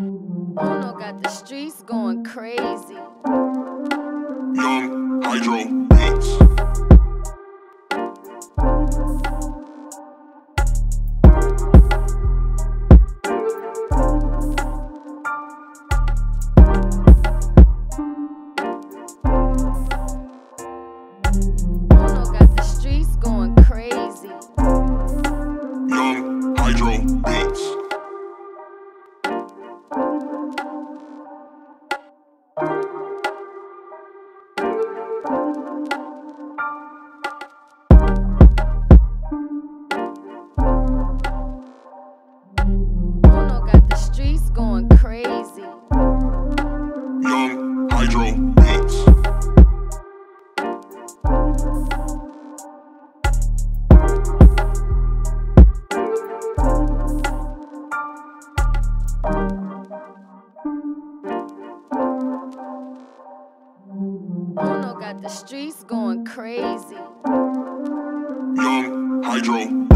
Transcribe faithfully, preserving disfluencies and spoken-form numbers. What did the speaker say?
Uno got the streets going crazy. Yung Hydro Beatz. Uno got the streets going crazy. Yung Hydro Beatz. Uno got the streets going crazy. Yung Hydro Beatz. Uno got the streets going crazy. Yung Hydro